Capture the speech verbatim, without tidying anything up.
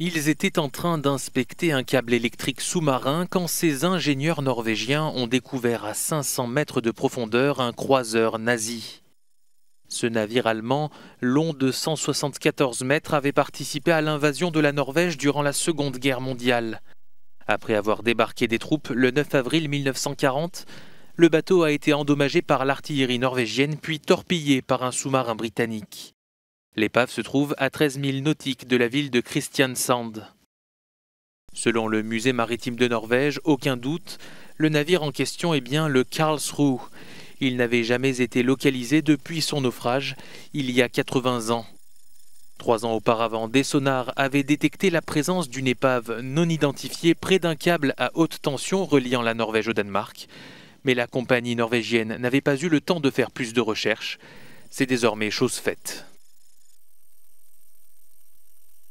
Ils étaient en train d'inspecter un câble électrique sous-marin quand ces ingénieurs norvégiens ont découvert à cinq cents mètres de profondeur un croiseur nazi. Ce navire allemand, long de cent soixante-quatorze mètres, avait participé à l'invasion de la Norvège durant la Seconde Guerre mondiale. Après avoir débarqué des troupes le neuf avril mille neuf cent quarante, le bateau a été endommagé par l'artillerie norvégienne puis torpillé par un sous-marin britannique. L'épave se trouve à treize milles nautiques de la ville de Christiansand. Selon le musée maritime de Norvège, aucun doute, le navire en question est bien le Karlsruhe. Il n'avait jamais été localisé depuis son naufrage, il y a quatre-vingts ans. Trois ans auparavant, des sonars avaient détecté la présence d'une épave non identifiée près d'un câble à haute tension reliant la Norvège au Danemark. Mais la compagnie norvégienne n'avait pas eu le temps de faire plus de recherches. C'est désormais chose faite.